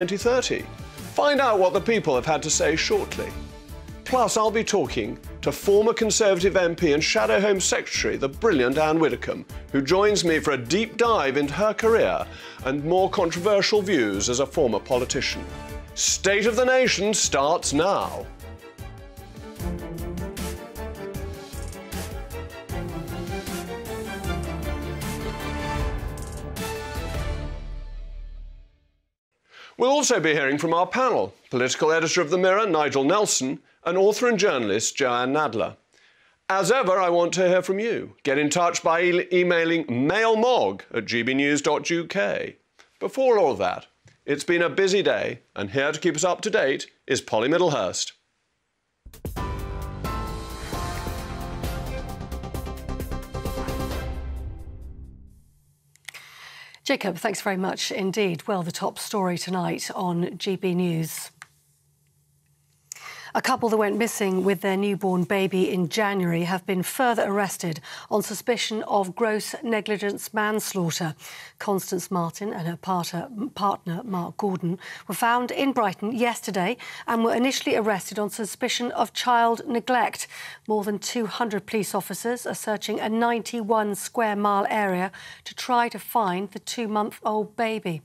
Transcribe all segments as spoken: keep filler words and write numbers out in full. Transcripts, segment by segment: twenty thirty. Find out what the people have had to say shortly. Plus, I'll be talking to former Conservative M P and Shadow Home Secretary, the brilliant Anne Widdecombe, who joins me for a deep dive into her career and more controversial views as a former politician. State of the Nation starts now. We'll also be hearing from our panel, political editor of The Mirror, Nigel Nelson, and author and journalist, Joanne Nadler. As ever, I want to hear from you. Get in touch by e emailing mailmog at gbnews.uk. Before all that, it's been a busy day, and here to keep us up to date is Polly Middlehurst. Jacob, thanks very much indeed. Well, the top story tonight on G B News. A couple that went missing with their newborn baby in January have been further arrested on suspicion of gross negligence manslaughter. Constance Marten and her partner, Mark Gordon, were found in Brighton yesterday and were initially arrested on suspicion of child neglect. More than two hundred police officers are searching a ninety-one square mile area to try to find the two-month-old baby.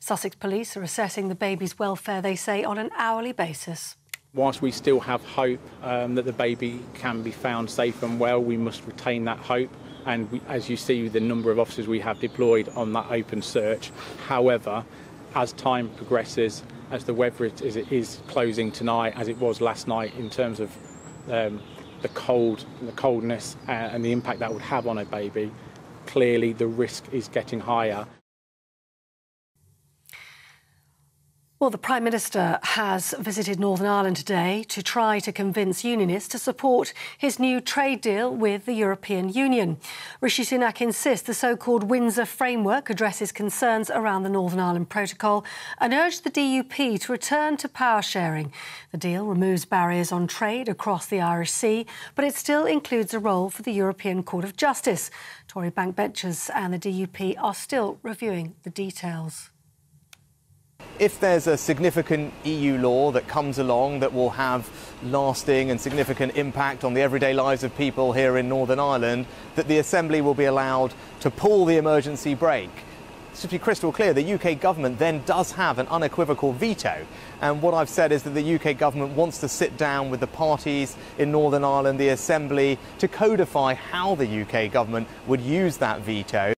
Sussex police are assessing the baby's welfare, they say, on an hourly basis. Whilst we still have hope um, that the baby can be found safe and well, we must retain that hope. And we, as you see, the number of officers we have deployed on that open search. However, as time progresses, as the weather is, is closing tonight, as it was last night, in terms of um, the cold, the coldness uh, and the impact that would have on a baby, clearly the risk is getting higher. Well, the Prime Minister has visited Northern Ireland today to try to convince unionists to support his new trade deal with the European Union. Rishi Sunak insists the so-called Windsor Framework addresses concerns around the Northern Ireland Protocol and urged the D U P to return to power sharing. The deal removes barriers on trade across the Irish Sea, but it still includes a role for the European Court of Justice. Tory backbenchers and the D U P are still reviewing the details. If there's a significant E U law that comes along that will have lasting and significant impact on the everyday lives of people here in Northern Ireland, that the Assembly will be allowed to pull the emergency brake. To be crystal clear, the U K government then does have an unequivocal veto. And what I've said is that the U K government wants to sit down with the parties in Northern Ireland, the Assembly, to codify how the U K government would use that veto.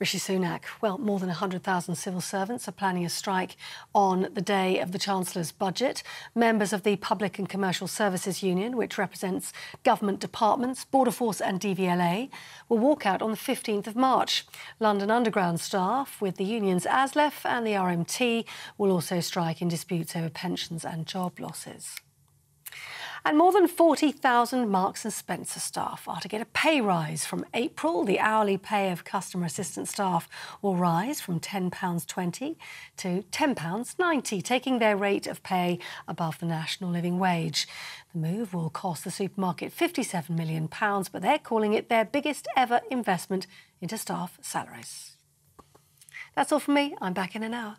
Rishi Sunak. Well, more than one hundred thousand civil servants are planning a strike on the day of the Chancellor's budget. Members of the Public and Commercial Services Union, which represents government departments, Border Force and D V L A, will walk out on the fifteenth of March. London Underground staff with the unions A S L E F and the R M T will also strike in disputes over pensions and job losses. And more than forty thousand Marks and Spencer staff are to get a pay rise from April. The hourly pay of customer assistant staff will rise from ten pounds twenty to ten pounds ninety, taking their rate of pay above the national living wage. The move will cost the supermarket fifty-seven million pounds, but they're calling it their biggest ever investment into staff salaries. That's all from me. I'm back in an hour.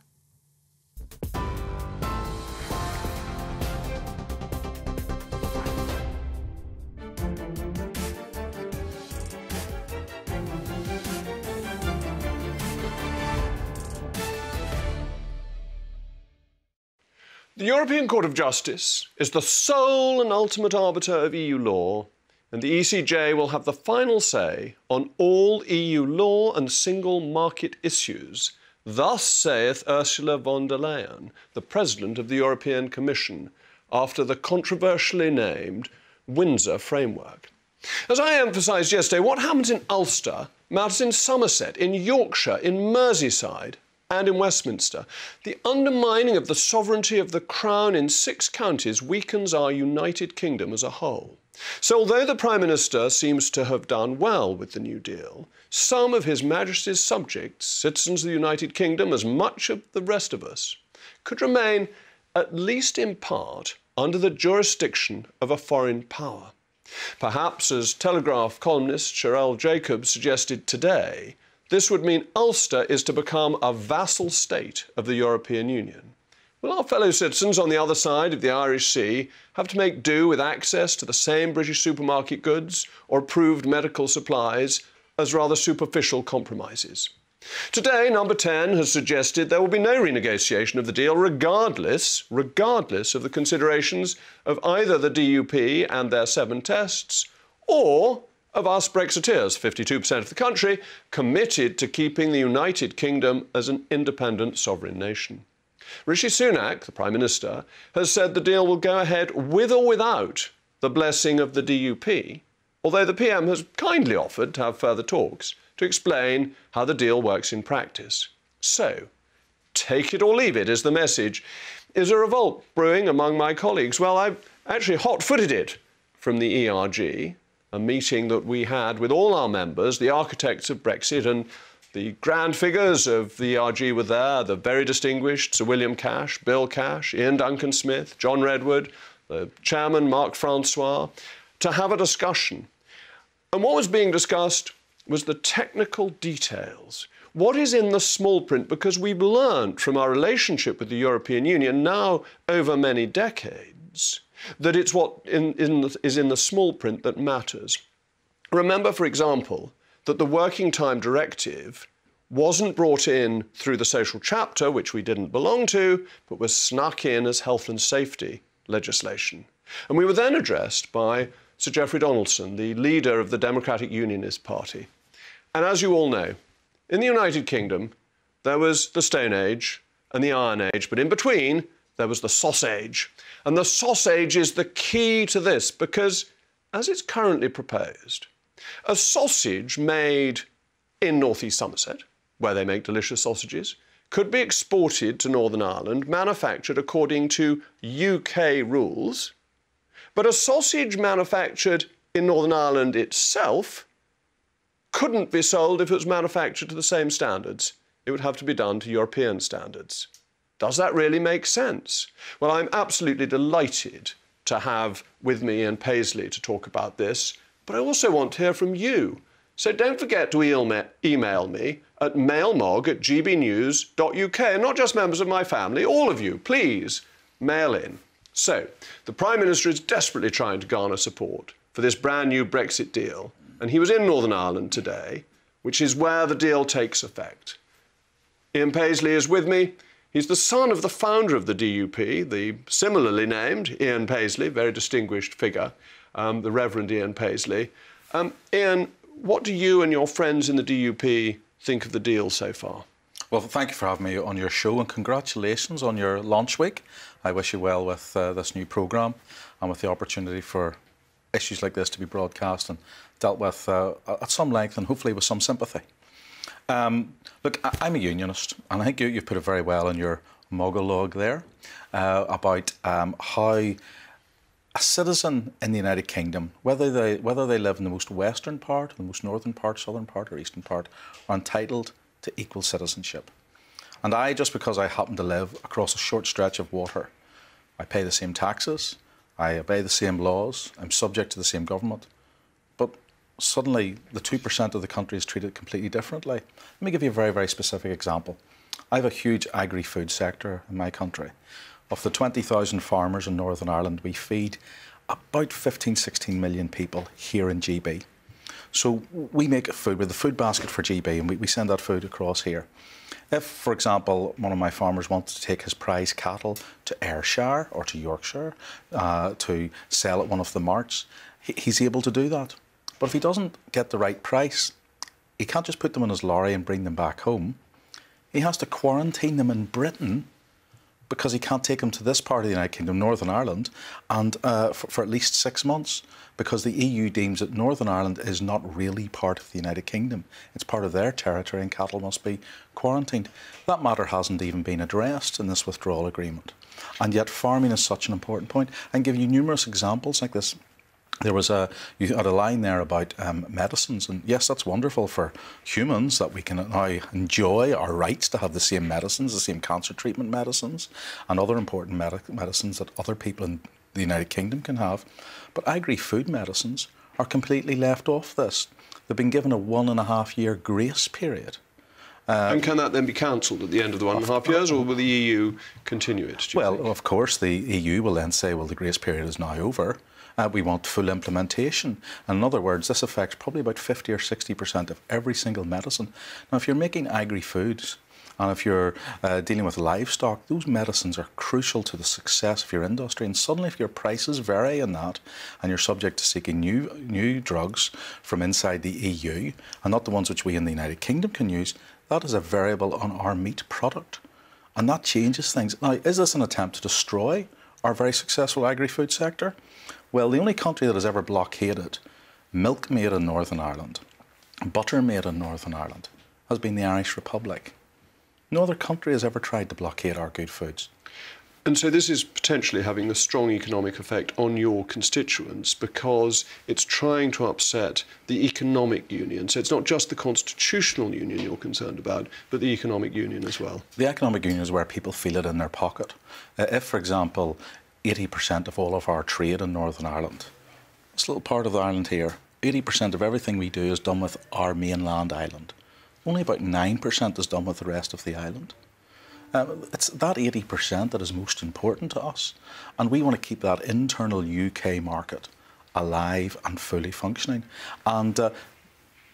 The European Court of Justice is the sole and ultimate arbiter of E U law, and the E C J will have the final say on all E U law and single market issues. Thus saith Ursula von der Leyen, the President of the European Commission, after the controversially named Windsor Framework. As I emphasised yesterday, what happens in Ulster matters in Somerset, in Yorkshire, in Merseyside, and in Westminster. The undermining of the sovereignty of the Crown in six counties weakens our United Kingdom as a whole. So although the Prime Minister seems to have done well with the New Deal, some of His Majesty's subjects, citizens of the United Kingdom, as much of the rest of us, could remain, at least in part, under the jurisdiction of a foreign power. Perhaps, as Telegraph columnist Sherelle Jacobs suggested today, This would mean Ulster is to become a vassal state of the European Union. Will our fellow citizens on the other side of the Irish Sea have to make do with access to the same British supermarket goods or approved medical supplies as rather superficial compromises? Today, Number ten has suggested there will be no renegotiation of the deal regardless, regardless of the considerations of either the D U P and their seven tests or of us Brexiteers, fifty-two percent of the country, committed to keeping the United Kingdom as an independent sovereign nation. Rishi Sunak, the Prime Minister, has said the deal will go ahead with or without the blessing of the D U P, although the P M has kindly offered to have further talks to explain how the deal works in practice. So, take it or leave it is the message. Is a revolt brewing among my colleagues? Well, I've actually hot-footed it from the E R G, a meeting that we had with all our members, the architects of Brexit, and the grand figures of the E R G were there, the very distinguished Sir William Cash, Bill Cash, Ian Duncan Smith, John Redwood, the chairman, Marc Francois, to have a discussion. And what was being discussed was the technical details. What is in the small print? Because we've learned from our relationship with the European Union now over many decades that it's what in, in the, is in the small print that matters. Remember, for example, that the Working Time Directive wasn't brought in through the social chapter, which we didn't belong to, but was snuck in as health and safety legislation. And we were then addressed by Sir Geoffrey Donaldson, the leader of the Democratic Unionist Party. And as you all know, in the United Kingdom, there was the Stone Age and the Iron Age, but in between, there was the sausage. And the sausage is the key to this, because as it's currently proposed, a sausage made in North East Somerset, where they make delicious sausages, could be exported to Northern Ireland, manufactured according to U K rules. But a sausage manufactured in Northern Ireland itself couldn't be sold if it was manufactured to the same standards. It would have to be done to European standards. Does that really make sense? Well, I'm absolutely delighted to have with me Ian Paisley to talk about this, but I also want to hear from you. So don't forget to email me at mailmog at g b news dot u k, and not just members of my family, all of you, please mail in. So, the Prime Minister is desperately trying to garner support for this brand new Brexit deal, and he was in Northern Ireland today, which is where the deal takes effect. Ian Paisley is with me. He's the son of the founder of the D U P, the similarly named Ian Paisley, very distinguished figure, um, the Reverend Ian Paisley. Um, Ian, what do you and your friends in the D U P think of the deal so far? Well, thank you for having me on your show, and congratulations on your launch week. I wish you well with uh, this new programme and with the opportunity for issues like this to be broadcast and dealt with uh, at some length and hopefully with some sympathy. Um, look, I I'm a unionist, and I think you, you've put it very well in your monologue there uh, about um, how a citizen in the United Kingdom, whether they whether they live in the most western part, the most northern part, southern part, or eastern part, are entitled to equal citizenship. And I, just because I happen to live across a short stretch of water, I pay the same taxes, I obey the same laws, I'm subject to the same government, but suddenly the two percent of the country is treated completely differently. Let me give you a very, very specific example. I have a huge agri-food sector in my country. Of the twenty thousand farmers in Northern Ireland, we feed about fifteen, sixteen million people here in G B. So we make food with the food basket for G B, and we, we send that food across here. If, for example, one of my farmers wants to take his prize cattle to Ayrshire or to Yorkshire uh, to sell at one of the marts, he, he's able to do that. But if he doesn't get the right price, he can't just put them in his lorry and bring them back home. He has to quarantine them in Britain because he can't take them to this part of the United Kingdom, Northern Ireland, and uh, for, for at least six months, because the E U deems that Northern Ireland is not really part of the United Kingdom. It's part of their territory, and cattle must be quarantined. That matter hasn't even been addressed in this withdrawal agreement. And yet farming is such an important point. I can give you numerous examples like this. There was a, you had a line there about um, medicines, and yes, that's wonderful for humans that we can now enjoy our rights to have the same medicines, the same cancer treatment medicines and other important medic medicines that other people in the United Kingdom can have. But agri-food medicines are completely left off this. They've been given a one and a half year grace period. Uh, and can that then be cancelled at the end of the one and a half years, or will the E U continue it? Well, think? Of course, the E U will then say, well, the grace period is now over. Uh, we want full implementation. And in other words, this affects probably about fifty or sixty percent of every single medicine. Now, if you're making agri-foods and if you're uh, dealing with livestock, those medicines are crucial to the success of your industry. And suddenly, if your prices vary in that and you're subject to seeking new, new drugs from inside the E U and not the ones which we in the United Kingdom can use, that is a variable on our meat product, and that changes things. Now, is this an attempt to destroy our very successful agri-food sector? Well, the only country that has ever blockaded milk made in Northern Ireland, butter made in Northern Ireland, has been the Irish Republic. No other country has ever tried to blockade our good foods. And so this is potentially having a strong economic effect on your constituents because it's trying to upset the economic union. So it's not just the constitutional union you're concerned about, but the economic union as well. The economic union is where people feel it in their pocket. Uh, if, for example, eighty percent of all of our trade in Northern Ireland, this little part of Ireland here, eighty percent of everything we do is done with our mainland island. Only about nine percent is done with the rest of the island. Uh, it's that eighty percent that is most important to us, and we want to keep that internal U K market alive and fully functioning. And uh,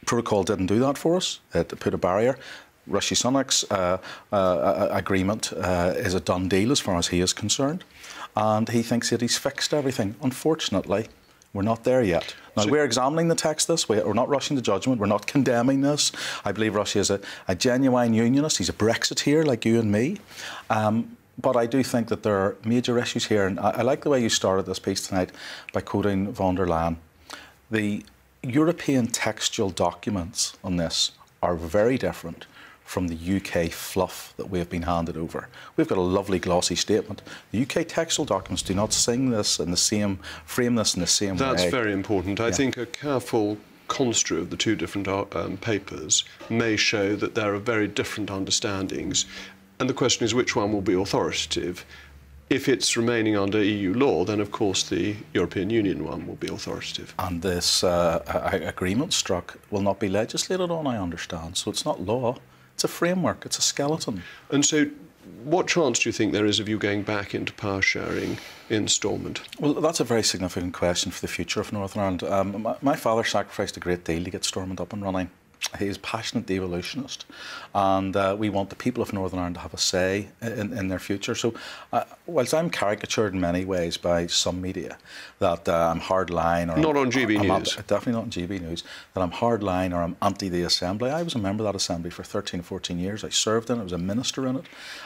Protocol didn't do that for us. It put a barrier. Rishi Sunak's uh, uh, agreement uh, is a done deal as far as he is concerned, and he thinks that he's fixed everything. Unfortunately, we're not there yet. Now, so we're examining the text this way. We're not rushing to judgment. We're not condemning this. I believe Russia is a, a genuine unionist. He's a Brexiteer like you and me. Um, but I do think that there are major issues here. And I, I like the way you started this piece tonight by quoting von der Leyen. The European textual documents on this are very different from the U K fluff that we have been handed over. We've got a lovely glossy statement. The U K textual documents do not sing this in the same, frame this in the same way. That's very important. I yeah. think a careful construe of the two different um, papers may show that there are very different understandings. And the question is which one will be authoritative? If it's remaining under E U law, then of course the European Union one will be authoritative. And this uh, agreement struck will not be legislated on, I understand. So it's not law. It's a framework, it's a skeleton. And so what chance do you think there is of you going back into power sharing in Stormont? Well, that's a very significant question for the future of Northern Ireland. Um, my, my father sacrificed a great deal to get Stormont up and running. He is a passionate devolutionist, and uh, we want the people of Northern Ireland to have a say in, in their future. So uh, whilst I'm caricatured in many ways by some media that uh, I'm hardline or... Not I'm, on G B I'm, News. I'm, definitely not on G B News. That I'm hardline or I'm anti the Assembly. I was a member of that Assembly for thirteen, fourteen years. I served in it, I was a minister in it,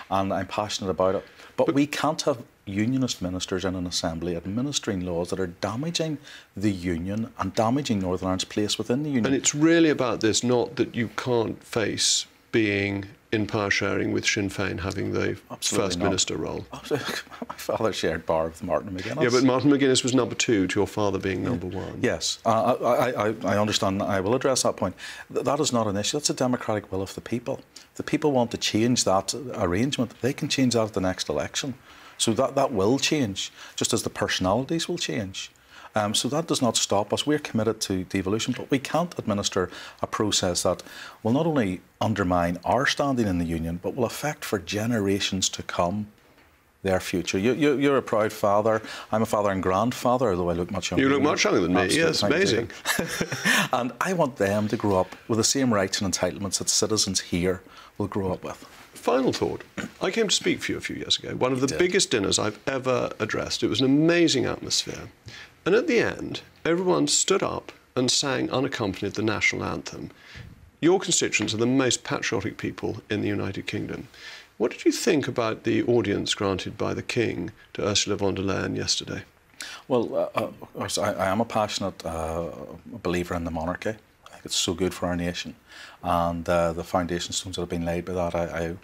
and I'm passionate about it. But, but we can't have unionist ministers in an assembly administering laws that are damaging the union and damaging Northern Ireland's place within the union. And it's really about this, not that you can't face being in power sharing with Sinn Féin having the Absolutely First not. Minister role. Absolutely. My father shared bar with Martin McGuinness. Yeah, but Martin McGuinness was number two to your father being number yeah. one. Yes, uh, I, I, I understand. I will address that point. That is not an issue. That's a democratic will of the people. If the people want to change that arrangement, they can change that at the next election. So that, that will change, just as the personalities will change. Um, so that does not stop us. We're committed to devolution, but we can't administer a process that will not only undermine our standing in the union, but will affect for generations to come their future. You, you, you're a proud father. I'm a father and grandfather, although I look much younger. You look much younger than me. Yes, amazing. And I want them to grow up with the same rights and entitlements that citizens here will grow up with. Final thought. I came to speak for you a few years ago. One of the Did. biggest dinners I've ever addressed. It was an amazing atmosphere. And at the end, everyone stood up and sang unaccompanied the national anthem. Your constituents are the most patriotic people in the United Kingdom. What did you think about the audience granted by the King to Ursula von der Leyen yesterday? Well, uh, uh, I, I am a passionate uh, believer in the monarchy. It's so good for our nation, and uh, the foundation stones that have been laid by that, I,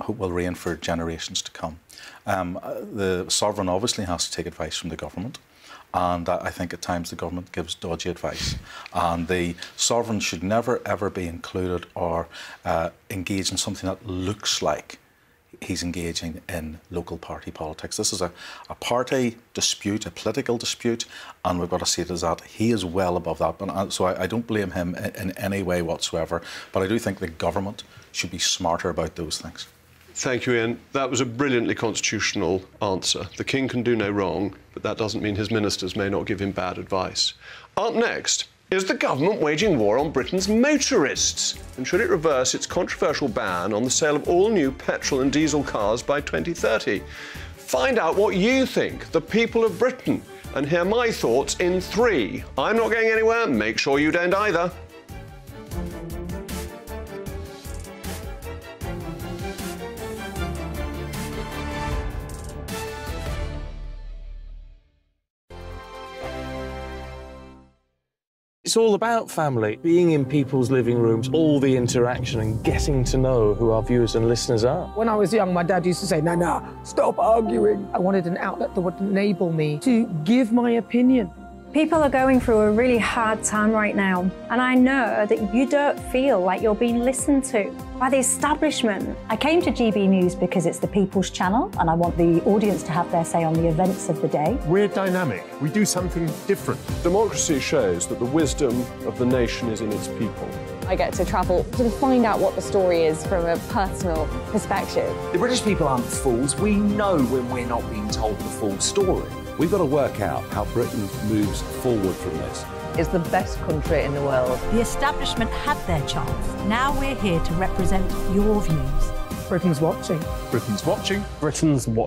I hope will reign for generations to come. Um, the sovereign obviously has to take advice from the government, and I think at times the government gives dodgy advice. And the sovereign should never ever be included or uh, engaged in something that looks like he's engaging in local party politics. This is a, a party dispute, a political dispute, and we've got to see it as that. He is well above that. And so I, I don't blame him in, in any way whatsoever, but I do think the government should be smarter about those things. Thank you, Ian. That was a brilliantly constitutional answer. The King can do no wrong, but that doesn't mean his ministers may not give him bad advice. Up next, is the government waging war on Britain's motorists? And should it reverse its controversial ban on the sale of all new petrol and diesel cars by twenty thirty? Find out what you think, the people of Britain, and hear my thoughts in three. I'm not going anywhere. Make sure you don't either. It's all about family, being in people's living rooms, all the interaction and getting to know who our viewers and listeners are. When I was young, my dad used to say, no, no, stop arguing. I wanted an outlet that would enable me to give my opinion. People are going through a really hard time right now, and I know that you don't feel like you're being listened to by the establishment. I came to G B News because it's the people's channel, and I want the audience to have their say on the events of the day. We're dynamic. We do something different. Democracy shows that the wisdom of the nation is in its people. I get to travel to find out what the story is from a personal perspective. The British people aren't fools. We know when we're not being told the full story. We've got to work out how Britain moves forward from this. It's the best country in the world. The establishment had their chance. Now we're here to represent your views. Britain's watching. Britain's watching. Britain's watching.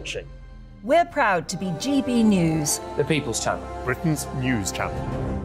We're proud to be G B News. The People's Channel. Britain's News Channel.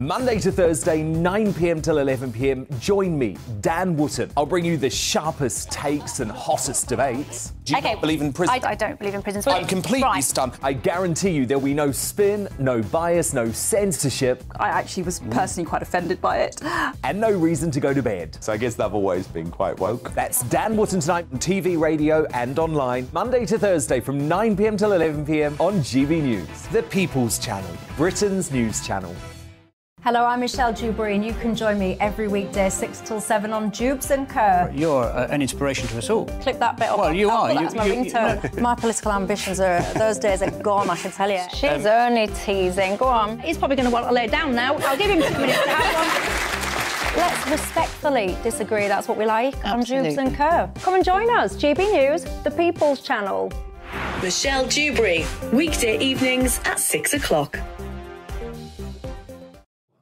Monday to Thursday, nine p m till eleven p m, join me, Dan Wootton. I'll bring you the sharpest takes and hottest debates. Do you okay. not believe in prisons? I, I don't believe in prisons. I'm completely right. stunned. I guarantee you there'll be no spin, no bias, no censorship. I actually was personally quite offended by it. And no reason to go to bed. So I guess they've always been quite woke. That's Dan Wootton tonight on T V, radio and online. Monday to Thursday from nine p m till eleven p m on G B News. The People's Channel, Britain's News Channel. Hello, I'm Michelle Dewberry, and you can join me every weekday six till seven on Jubes and Co. You're uh, an inspiration to us all. Clip that bit off. Well, you are. That's my ringtone. My political ambitions are, those days are gone, I can tell you. She's um, only teasing. Go on. He's probably going to want to lay down now. I'll give him two minutes to have one. Let's respectfully disagree. That's what we like. Absolutely. On Jubes and Co. Come and join us. G B News, the People's Channel. Michelle Dewberry, weekday evenings at six o'clock.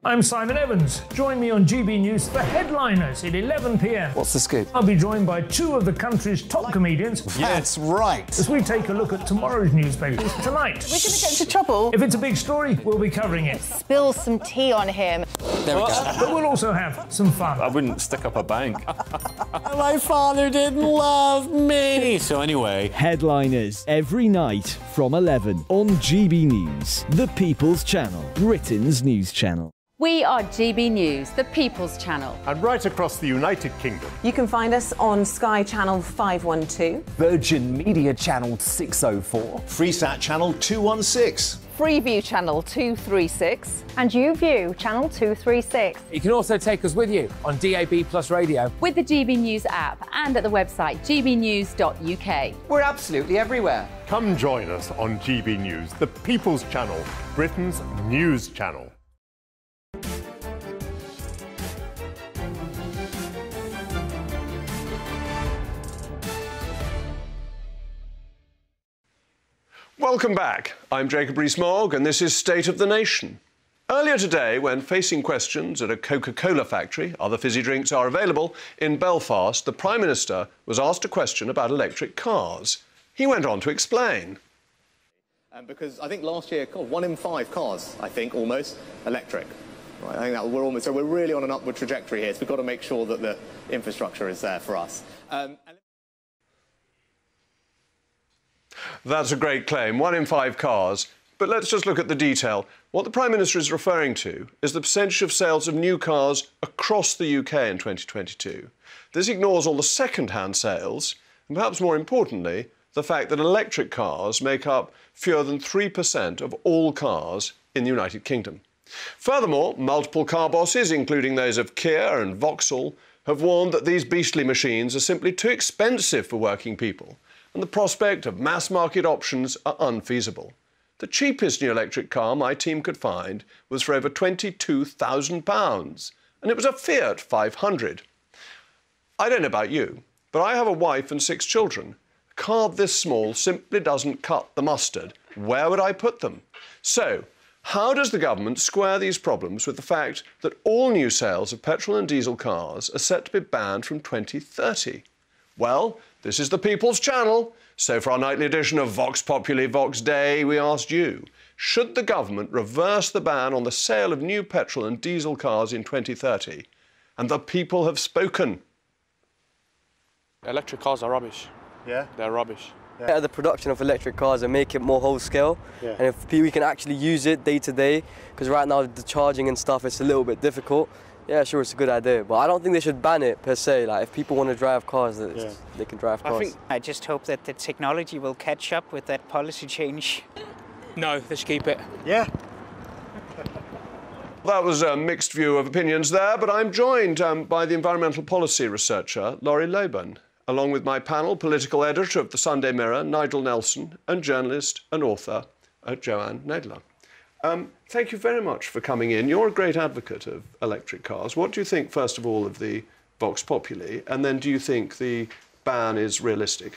I'm Simon Evans. Join me on G B News for Headliners at eleven p m. What's the scoop? I'll be joined by two of the country's top like, comedians. That's right. As we take a look at tomorrow's newspapers tonight. We're going to get into trouble. If it's a big story, we'll be covering it. Spill some tea on him. There we go. But we'll also have some fun. I wouldn't stick up a bank. My father didn't love me. So anyway. Headliners every night from eleven on G B News, the People's Channel, Britain's news channel. We are G B News, the People's Channel. And right across the United Kingdom. You can find us on Sky Channel five one two. Virgin Media Channel six oh four. Freesat Channel two one six. Freeview Channel two three six. And YouView Channel two three six. You can also take us with you on D A B Plus Radio. With the G B News app and at the website g b news dot u k. We're absolutely everywhere. Come join us on G B News, the People's Channel, Britain's news channel. Welcome back. I'm Jacob Rees-Mogg, and this is State of the Nation. Earlier today, when facing questions at a Coca-Cola factory, other fizzy drinks are available, in Belfast, the Prime Minister was asked a question about electric cars. He went on to explain. And because I think last year, God, one in five cars, I think, almost, electric. Right, I think that we're almost, so we're really on an upward trajectory here, so we've got to make sure that the infrastructure is there for us. Um, and That's a great claim, one in five cars. But let's just look at the detail. What the Prime Minister is referring to is the percentage of sales of new cars across the U K in twenty twenty-two. This ignores all the second-hand sales, and perhaps more importantly, the fact that electric cars make up fewer than three percent of all cars in the United Kingdom. Furthermore, multiple car bosses, including those of Kia and Vauxhall, have warned that these beastly machines are simply too expensive for working people, and the prospect of mass-market options are unfeasible. The cheapest new electric car my team could find was for over twenty-two thousand pounds, and it was a Fiat five hundred. I don't know about you, but I have a wife and six children. A car this small simply doesn't cut the mustard. Where would I put them? So, how does the government square these problems with the fact that all new sales of petrol and diesel cars are set to be banned from twenty thirty? Well, this is the People's Channel, so for our nightly edition of Vox Populi Vox Day, we asked you, should the government reverse the ban on the sale of new petrol and diesel cars in twenty thirty? And the people have spoken. Electric cars are rubbish. Yeah? They're rubbish. Better the production of electric cars and make it more whole scale, yeah. And if we can actually use it day to day, because right now the charging and stuff it's a little bit difficult. Yeah, sure, it's a good idea, but I don't think they should ban it per se. Like if people want to drive cars, yeah. They can drive cars. I, think I just hope that the technology will catch up with that policy change. No, they should keep it. Yeah. That was a mixed view of opinions there, but I'm joined um, by the environmental policy researcher Laurie Loban, along with my panel, political editor of the Sunday Mirror, Nigel Nelson, and journalist and author, uh, Joanne Nedler. Um, thank you very much for coming in. You're a great advocate of electric cars. What do you think, first of all, of the Vox Populi, and then do you think the ban is realistic?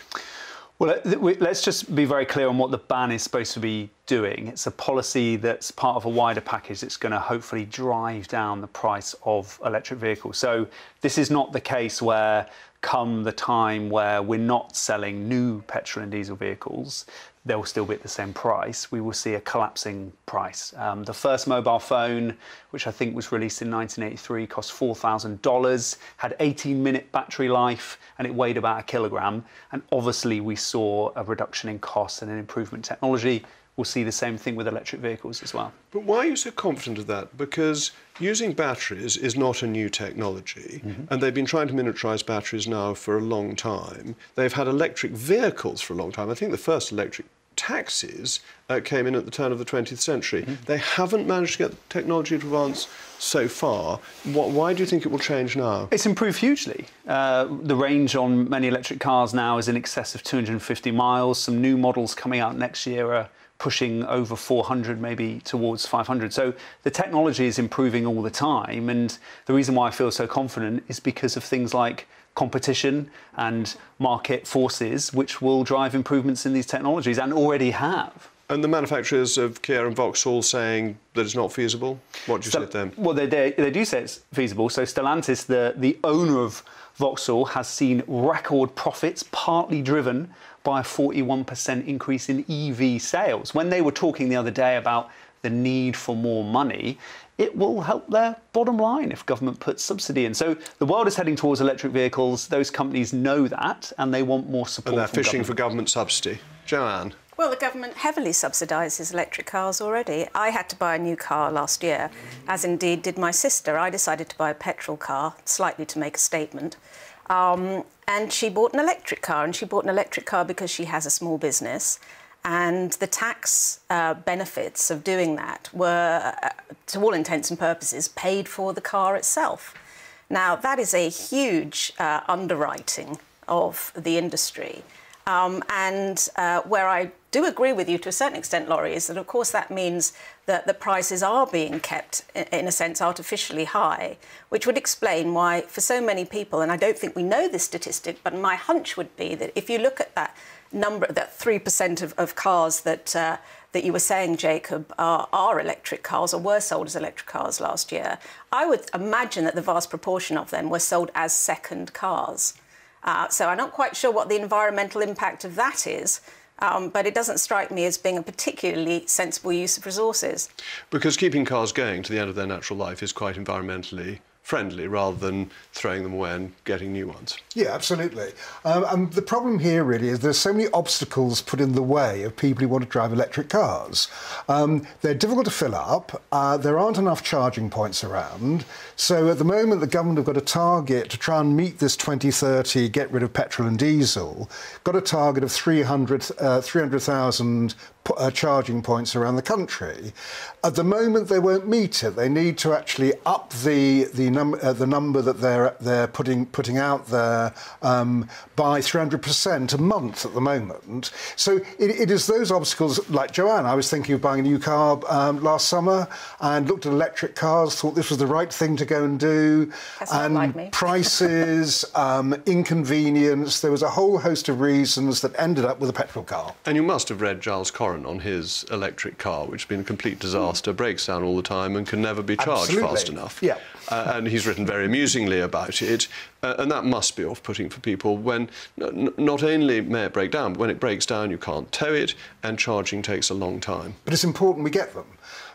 Well, let's just be very clear on what the ban is supposed to be doing. It's a policy that's part of a wider package that's going to hopefully drive down the price of electric vehicles. So this is not the case where, come the time where we're not selling new petrol and diesel vehicles, they'll still be at the same price. We will see a collapsing price. Um, the first mobile phone, which I think was released in nineteen eighty-three, cost four thousand dollars, had eighteen minute battery life, and it weighed about a kilogram. And obviously we saw a reduction in cost and an improvement in technology. We'll see the same thing with electric vehicles as well. But why are you so confident of that? Because using batteries is not a new technology, mm-hmm. and they've been trying to miniaturise batteries now for a long time. They've had electric vehicles for a long time. I think the first electric taxis uh, came in at the turn of the twentieth century. Mm-hmm. They haven't managed to get the technology to advance so far. What, why do you think it will change now? It's improved hugely. Uh, the range on many electric cars now is in excess of two hundred fifty miles. Some new models coming out next year are pushing over four hundred, maybe towards five hundred. So the technology is improving all the time, and the reason why I feel so confident is because of things like competition and market forces, which will drive improvements in these technologies and already have. And the manufacturers of Kia and Vauxhall saying that it's not feasible? What do you so, say to them? Well, they, they, they do say it's feasible. So Stellantis, the, the owner of Vauxhall, has seen record profits, partly driven by a forty-one percent increase in E V sales. When they were talking the other day about the need for more money, it will help their bottom line if government puts subsidy in. So the world is heading towards electric vehicles. Those companies know that, and they want more support. And they're from fishing government. for government subsidy. Joanne? Well, the government heavily subsidises electric cars already. I had to buy a new car last year, as indeed did my sister. I decided to buy a petrol car, slightly to make a statement. Um, and she bought an electric car, and she bought an electric car because she has a small business. And the tax uh, benefits of doing that were, uh, to all intents and purposes, paid for the car itself. Now, that is a huge uh, underwriting of the industry. Um, and uh, where I do agree with you to a certain extent, Laurie, is that, of course, that means that the prices are being kept, in a sense, artificially high, which would explain why, for so many people, and I don't think we know this statistic, but my hunch would be that if you look at that number, that three percent of, of cars that, uh, that you were saying, Jacob, are, are electric cars or were sold as electric cars last year, I would imagine that the vast proportion of them were sold as second cars. Uh, so I'm not quite sure what the environmental impact of that is, um, but it doesn't strike me as being a particularly sensible use of resources. Because keeping cars going to the end of their natural life is quite environmentally friendly, rather than throwing them away and getting new ones. Yeah, absolutely. Um, and the problem here really is there's so many obstacles put in the way of people who want to drive electric cars. Um, they're difficult to fill up. Uh, there aren't enough charging points around. So at the moment, the government have got a target to try and meet this twenty thirty get rid of petrol and diesel. Got a target of three hundred thousand uh, charging points around the country. At the moment, they won't meet it. They need to actually up the the number uh, the number that they're they're putting putting out there um, by three hundred percent a month at the moment. So it, it is those obstacles. Like Joanne, I was thinking of buying a new car um, last summer and looked at electric cars, thought this was the right thing to go and do. That's and not like me. Prices, um, inconvenience. There was a whole host of reasons that ended up with a petrol car. And you must have read Giles Corran on his electric car, which has been a complete disaster, mm. breaks down all the time and can never be charged Absolutely. fast enough. Yeah. Uh, and he's written very amusingly about it. Uh, and that must be off-putting for people when n not only may it break down, but when it breaks down, you can't tow it, and charging takes a long time. But it's important we get them.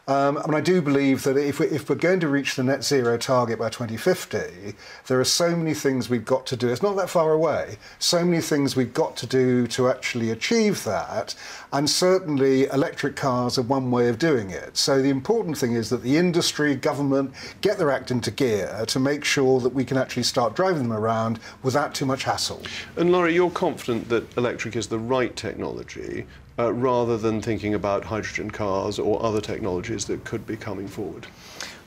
Um, and I do believe that if, we, if we're going to reach the net zero target by twenty fifty, there are so many things we've got to do. It's not that far away. So many things we've got to do to actually achieve that. And certainly electric cars are one way of doing it. So the important thing is that the industry, government, get their act into gear to make sure that we can actually start driving them around without too much hassle. And Laurie, you're confident that electric is the right technology, Uh, rather than thinking about hydrogen cars or other technologies that could be coming forward?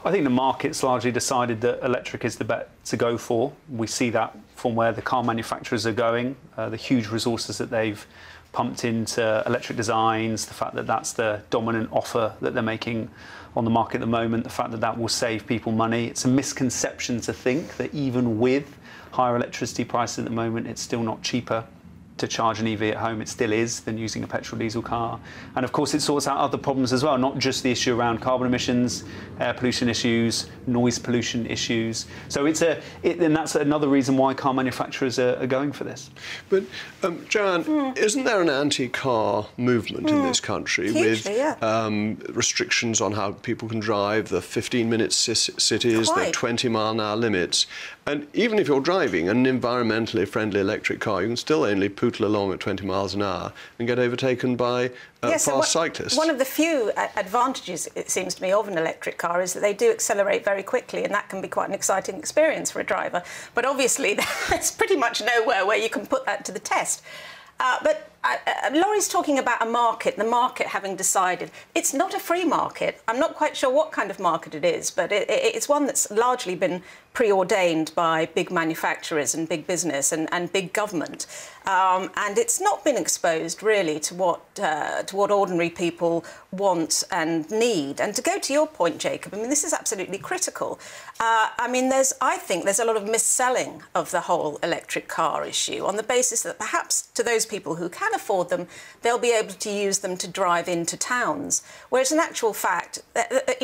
I think the market's largely decided that electric is the bet to go for. We see that from where the car manufacturers are going, uh, the huge resources that they've pumped into electric designs, the fact that that's the dominant offer that they're making on the market at the moment, the fact that that will save people money. It's a misconception to think that even with higher electricity prices at the moment, it's still not cheaper to charge an E V at home. It still is, than using a petrol diesel car. And of course it sorts out other problems as well, not just the issue around carbon emissions, air pollution issues, noise pollution issues. So it's a, it, and that's another reason why car manufacturers are, are going for this. But um, Joanne, mm. isn't there an anti-car movement mm. in this country Hugely, with yeah. um, restrictions on how people can drive, the fifteen minute cities, Quite. the twenty mile an hour limits? And even if you're driving an environmentally friendly electric car, you can still only pootle along at twenty miles an hour and get overtaken by uh, yeah, fast so what, cyclists. One of the few advantages, it seems to me, of an electric car is that they do accelerate very quickly, and that can be quite an exciting experience for a driver. But obviously, there's pretty much nowhere where you can put that to the test. Uh, but uh, uh, Laurie's talking about a market, the market having decided. It's not a free market. I'm not quite sure what kind of market it is, but it, it, it's one that's largely been preordained by big manufacturers and big business and, and big government. Um, and it's not been exposed, really, to what, uh, to what ordinary people want and need. And to go to your point, Jacob, I mean, this is absolutely critical. Uh, I mean, there's, I think there's a lot of mis-selling of the whole electric car issue on the basis that perhaps to those people who can afford them, they'll be able to use them to drive into towns. Whereas in actual fact,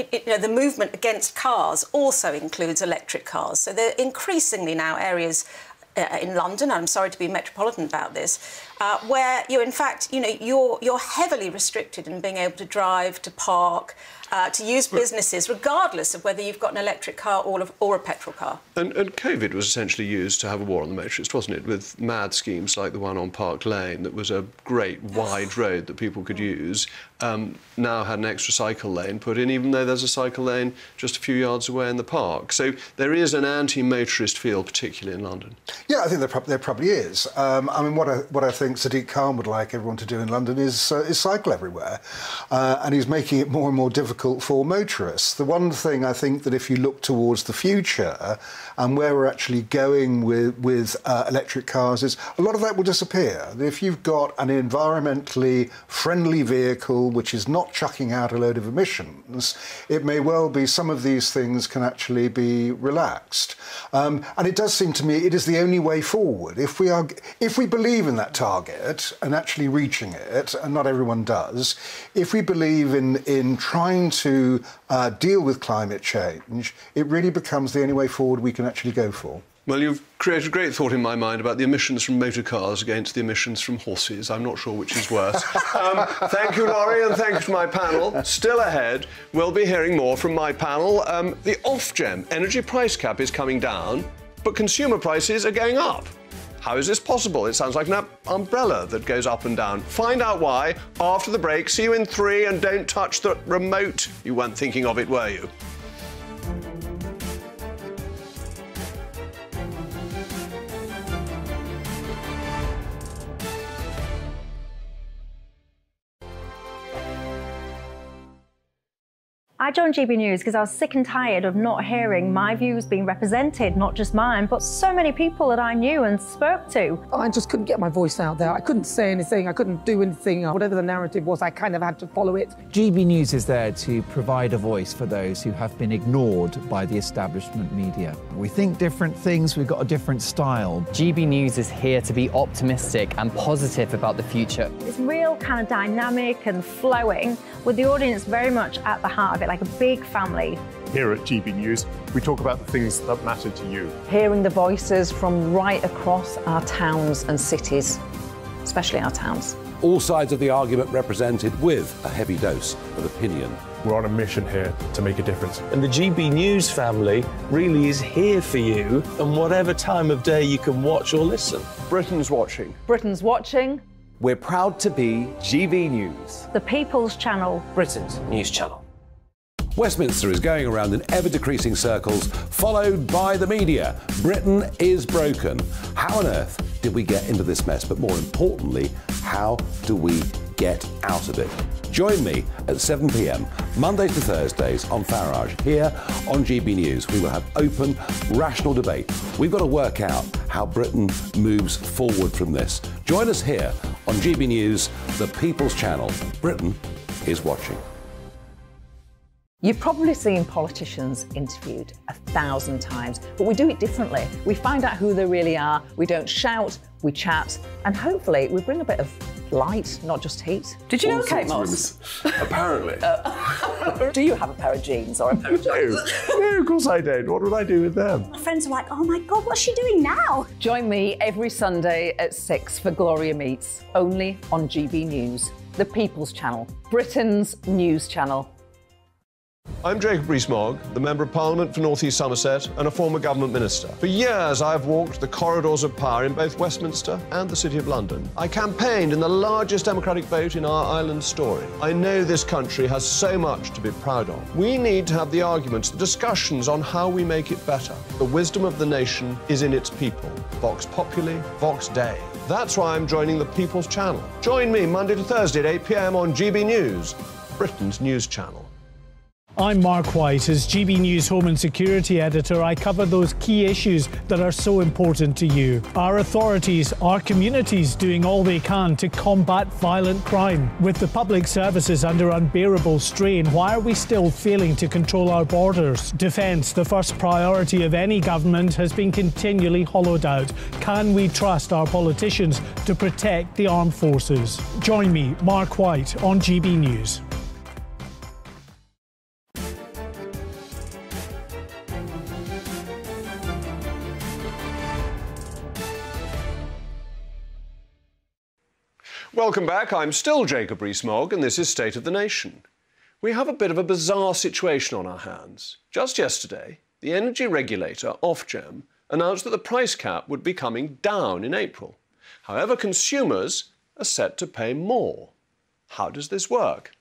you know, the movement against cars also includes electric cars. So there are increasingly now areas uh, in London, I'm sorry to be metropolitan about this, uh, where you, in fact, you know, you're, you're heavily restricted in being able to drive, to park, Uh, to use businesses, regardless of whether you've got an electric car or, of, or a petrol car. And, and COVID was essentially used to have a war on the motorists, wasn't it, with mad schemes like the one on Park Lane that was a great wide road that people could use, um, now had an extra cycle lane put in, even though there's a cycle lane just a few yards away in the park. So there is an anti-motorist feel, particularly in London. Yeah, I think there, pro there probably is. Um, I mean, what I, what I think Sadiq Khan would like everyone to do in London is, uh, is cycle everywhere, uh, and he's making it more and more difficult for motorists. The one thing I think that if you look towards the future and where we're actually going with, with uh, electric cars is a lot of that will disappear. If you've got an environmentally friendly vehicle which is not chucking out a load of emissions, it may well be some of these things can actually be relaxed. Um, and it does seem to me it is the only way forward. If we, are, if we believe in that target and actually reaching it, and not everyone does, if we believe in, in trying to uh, deal with climate change, it really becomes the only way forward we can actually go for. Well, you've created great thought in my mind about the emissions from motor cars against the emissions from horses. I'm not sure which is worse. um, thank you, Laurie, and thank you to my panel. Still ahead, we'll be hearing more from my panel. Um, the Ofgem energy price cap is coming down, but consumer prices are going up. How is this possible? It sounds like an umbrella that goes up and down. Find out why after the break. See you in three, and don't touch the remote. You weren't thinking of it, were you? I joined G B News because I was sick and tired of not hearing my views being represented, not just mine, but so many people that I knew and spoke to. I just couldn't get my voice out there. I couldn't say anything, I couldn't do anything. Whatever the narrative was, I kind of had to follow it. G B News is there to provide a voice for those who have been ignored by the establishment media. We think different things, we've got a different style. G B News is here to be optimistic and positive about the future. It's real kind of dynamic and flowing, with the audience very much at the heart of it. Like a big family. Here at G B News, we talk about the things that matter to you. Hearing the voices from right across our towns and cities, especially our towns. All sides of the argument represented with a heavy dose of opinion. We're on a mission here to make a difference. And the G B News family really is here for you, and whatever time of day you can watch or listen. Britain's watching. Britain's watching. We're proud to be G B News. The People's Channel. Britain's News Channel. Westminster is going around in ever-decreasing circles, followed by the media. Britain is broken. How on earth did we get into this mess? But more importantly, how do we get out of it? Join me at seven p m, Mondays to Thursdays on Farage, here on G B News. We will have open, rational debate. We've got to work out how Britain moves forward from this. Join us here on G B News, the People's Channel. Britain is watching. You've probably seen politicians interviewed a thousand times, but we do it differently. We find out who they really are, we don't shout, we chat, and hopefully we bring a bit of light, not just heat. Did you all know Kate Moss? Apparently. Uh, do you have a pair of jeans or a pair of jeans? No. No, of course I don't. What would I do with them? My friends are like, oh my God, what's she doing now? Join me every Sunday at six for Gloria Meets, only on G B News, the People's Channel, Britain's news channel. I'm Jacob Rees-Mogg, the Member of Parliament for North East Somerset and a former government minister. For years I have walked the corridors of power in both Westminster and the City of London. I campaigned in the largest democratic vote in our island's story. I know this country has so much to be proud of. We need to have the arguments, the discussions on how we make it better. The wisdom of the nation is in its people. Vox Populi, Vox Dei. That's why I'm joining the People's Channel. Join me Monday to Thursday at eight p m on G B News, Britain's news channel. I'm Mark White. As G B News Home and Security Editor, I cover those key issues that are so important to you. Our authorities, our communities doing all they can to combat violent crime. With the public services under unbearable strain, why are we still failing to control our borders? Defence, the first priority of any government, has been continually hollowed out. Can we trust our politicians to protect the armed forces? Join me, Mark White, on G B News. Welcome back. I'm still Jacob Rees-Mogg, and this is State of the Nation. We have a bit of a bizarre situation on our hands. Just yesterday, the energy regulator, Ofgem, announced that the price cap would be coming down in April. However, consumers are set to pay more. How does this work?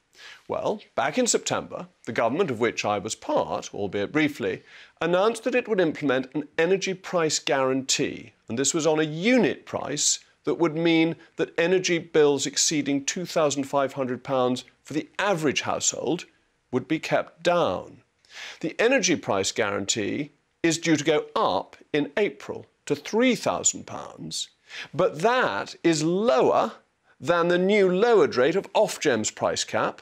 Well, back in September, the government of which I was part, albeit briefly, announced that it would implement an energy price guarantee, and this was on a unit price that would mean that energy bills exceeding two thousand five hundred pounds for the average household would be kept down. The energy price guarantee is due to go up in April to three thousand pounds, but that is lower than the new lowered rate of Ofgem's price cap,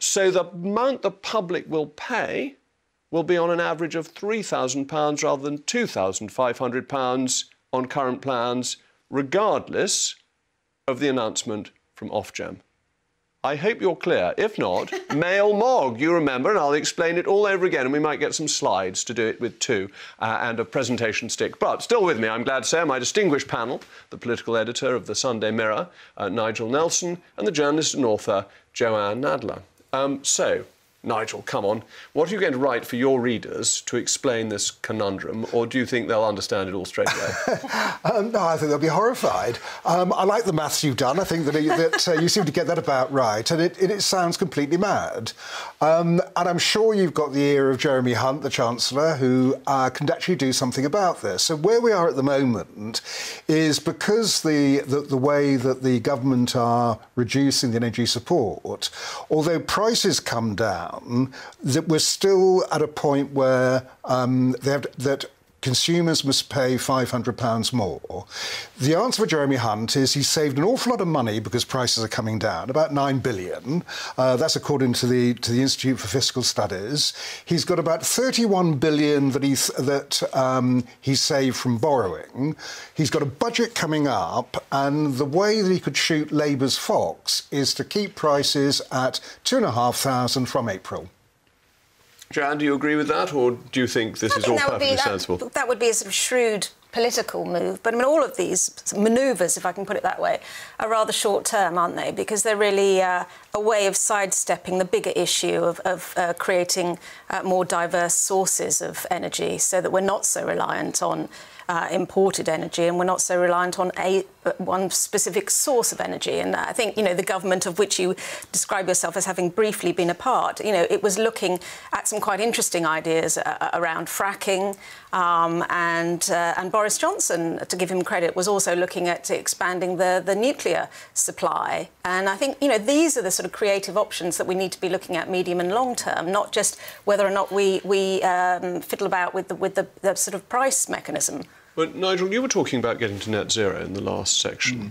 so the amount the public will pay will be on an average of three thousand pounds rather than two thousand five hundred pounds on current plans, regardless of the announcement from Ofgem. I hope you're clear. If not, Mail Mog, you remember, and I'll explain it all over again, and we might get some slides to do it with too, uh, and a presentation stick. But still with me, I'm glad to say, my distinguished panel, the political editor of the Sunday Mirror, uh, Nigel Nelson, and the journalist and author, Joanne Nadler. Um, so, Nigel, come on. What are you going to write for your readers to explain this conundrum, or do you think they'll understand it all straight away? um, no, I think they'll be horrified. Um, I like the maths you've done. I think that, it, that uh, you seem to get that about right, and it, it, it sounds completely mad. Um, and I'm sure you've got the ear of Jeremy Hunt, the Chancellor, who uh, can actually do something about this. So where we are at the moment is because the, the, the way that the government are reducing the energy support, although prices come down, done, that we're still at a point where um, they have, that consumers must pay five hundred pounds more. The answer for Jeremy Hunt is he saved an awful lot of money because prices are coming down, about nine billion. Uh, that's according to the to the Institute for Fiscal Studies. He's got about thirty-one billion that he that um, he saved from borrowing. He's got a budget coming up, and the way that he could shoot Labour's fox is to keep prices at two and a half thousand from April. Jan, do you agree with that, or do you think this I is think all perfectly sensible? That, that would be a sort of shrewd political move, but I mean, all of these manoeuvres, if I can put it that way, are rather short-term, aren't they? Because they're really uh, a way of sidestepping the bigger issue of, of uh, creating uh, more diverse sources of energy, so that we're not so reliant on uh, imported energy, and we're not so reliant on a one specific source of energy. And I think, you know, the government of which you describe yourself as having briefly been a part, you know, it was looking at some quite interesting ideas uh, around fracking, um, and uh, and Boris Johnson, to give him credit, was also looking at expanding the the nuclear supply. And I think, you know, these are the sort of creative options that we need to be looking at medium and long term, not just whether or not we we um, fiddle about with the with the, the sort of price mechanism. But, Nigel, you were talking about getting to net zero in the last section, mm.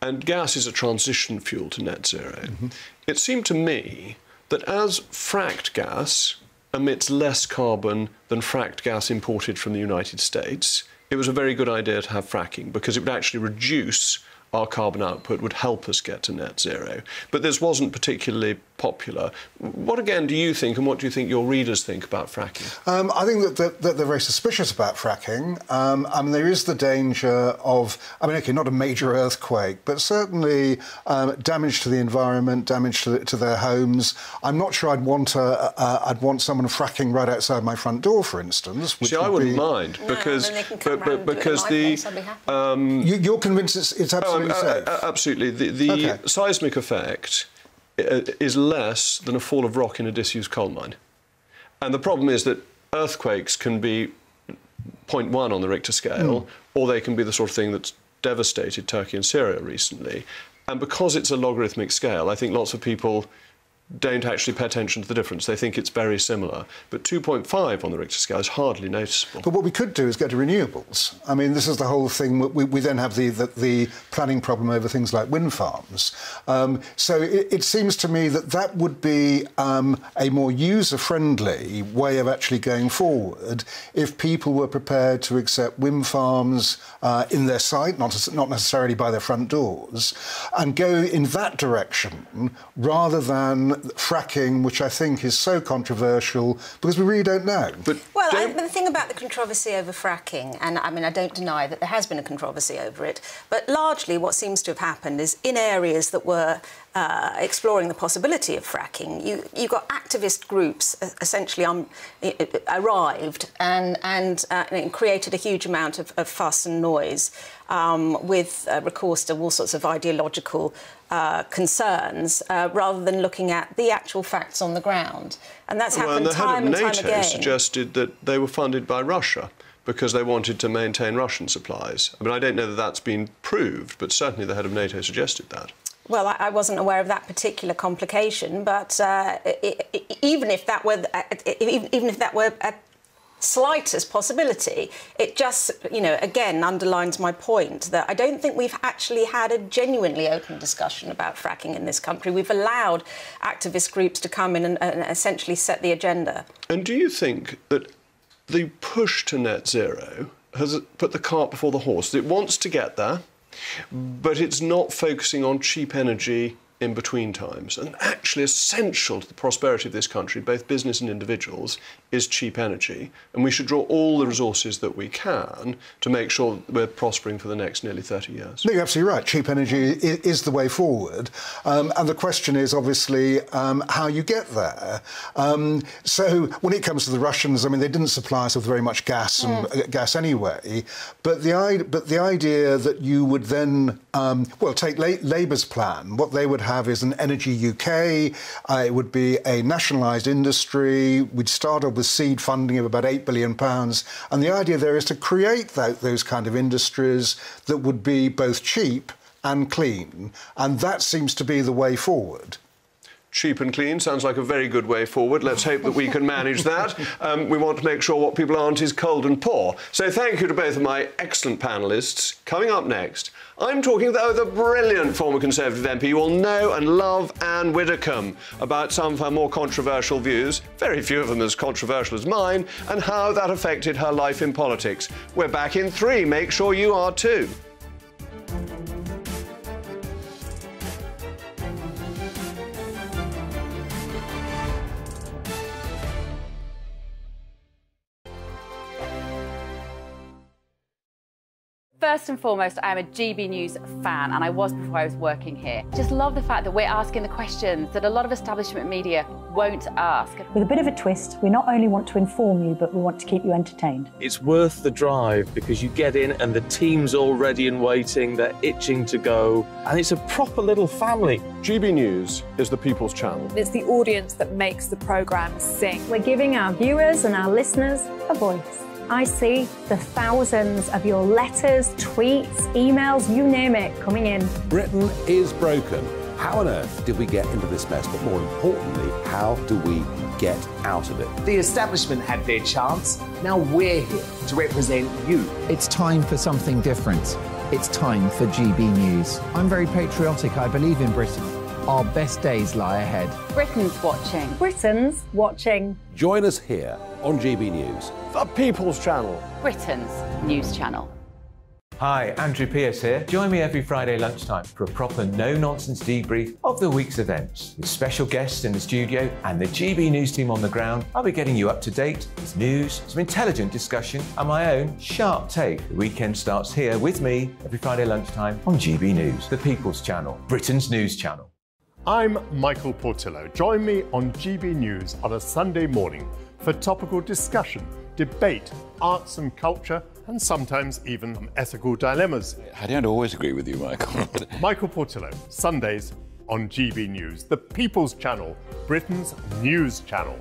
and gas is a transition fuel to net zero. Mm-hmm. It seemed to me that as fracked gas emits less carbon than fracked gas imported from the United States, it was a very good idea to have fracking, because it would actually reduce our carbon output, would help us get to net zero. But this wasn't particularly popular. What, again, do you think, and what do you think your readers think about fracking? Um, I think that, that, that they're very suspicious about fracking. Um, I mean, there is the danger of, I mean, OK, not a major earthquake, but certainly um, damage to the environment, damage to, to their homes. I'm not sure I'd want, a, uh, I'd want someone fracking right outside my front door, for instance. Which See, I wouldn't be... mind, because... No, but, but, because the... the um, you, you're convinced it's, it's absolutely... Oh, Uh, uh, absolutely. The, the okay. seismic effect is less than a fall of rock in a disused coal mine. And the problem is that earthquakes can be zero point one on the Richter scale, mm. or they can be the sort of thing that's devastated Turkey and Syria recently. And because it's a logarithmic scale, I think lots of people don't actually pay attention to the difference. They think it's very similar. But two point five on the Richter scale is hardly noticeable. But what we could do is go to renewables. I mean, this is the whole thing. We, we then have the, the, the planning problem over things like wind farms. Um, so it, it seems to me that that would be um, a more user-friendly way of actually going forward if people were prepared to accept wind farms uh, in their site, not, not necessarily by their front doors, and go in that direction rather than fracking, which I think is so controversial because we really don't know. But well, don't... I, but the thing about the controversy over fracking, and I mean, I don't deny that there has been a controversy over it, but largely what seems to have happened is in areas that were uh, exploring the possibility of fracking, you, you got activist groups essentially um, arrived and, and, uh, and created a huge amount of, of fuss and noise um, with uh, recourse to all sorts of ideological Uh, concerns, uh, rather than looking at the actual facts on the ground. And that's happened well, time and time again. The head of NATO suggested that they were funded by Russia because they wanted to maintain Russian supplies. I mean, I don't know that that's been proved, but certainly the head of NATO suggested that. Well, I, I wasn't aware of that particular complication, but uh, it, it, even if that were, uh, even, even if that were a slightest possibility, it just, you know, again underlines my point that I don't think we've actually had a genuinely open discussion about fracking in this country. We've allowed activist groups to come in and, and essentially set the agenda. And do you think that the push to net zero has put the cart before the horse? It wants to get there, but it's not focusing on cheap energy in between times. And actually essential to the prosperity of this country, both business and individuals, is cheap energy. And we should draw all the resources that we can to make sure that we're prospering for the next nearly thirty years. No, you're absolutely right. Cheap energy is the way forward. Um, and the question is, obviously, um, how you get there. Um, so when it comes to the Russians, I mean, they didn't supply us with very much gas, and, mm. uh, gas anyway. But the, but the idea that you would then, um, well, take La Labour's plan, what they would have have is an Energy U K, uh, it would be a nationalised industry, we'd start off with seed funding of about eight billion pounds, and the idea there is to create that, those kind of industries that would be both cheap and clean, and that seems to be the way forward. cheap and clean sounds like a very good way forward. Let's hope that we can manage that. Um, we want to make sure what people aren't is cold and poor. So thank you to both of my excellent panellists. Coming up next, I'm talking, though, the brilliant former Conservative M P you all know and love, Anne Widdecombe, about some of her more controversial views, very few of them as controversial as mine, and how that affected her life in politics. We're back in three. Make sure you are too. First and foremost, I am a G B News fan, and I was before I was working here. Just love the fact that we're asking the questions that a lot of establishment media won't ask. With a bit of a twist, we not only want to inform you, but we want to keep you entertained. It's worth the drive because you get in and the team's already in waiting, they're itching to go, and it's a proper little family. G B News is the people's channel. It's the audience that makes the programme sing. We're giving our viewers and our listeners a voice. I see the thousands of your letters, tweets, emails, you name it, coming in. Britain is broken. How on earth did we get into this mess? But more importantly, how do we get out of it? The establishment had their chance. Now we're here to represent you. It's time for something different. It's time for G B News. I'm very patriotic. I believe in Britain. Our best days lie ahead. Britain's watching. Britain's watching. Join us here on G B News, the People's Channel. Britain's News Channel. Hi, Andrew Pearce here. Join me every Friday lunchtime for a proper no-nonsense debrief of the week's events. With special guests in the studio and the G B News team on the ground, I'll be getting you up to date with news, some intelligent discussion and my own sharp take. The weekend starts here with me every Friday lunchtime on G B News, the People's Channel, Britain's News Channel. I'm Michael Portillo. Join me on G B News on a Sunday morning for topical discussion, debate, arts and culture, and sometimes even ethical dilemmas. I don't always agree with you, Michael. Michael Portillo, Sundays on G B News, the People's Channel, Britain's News Channel.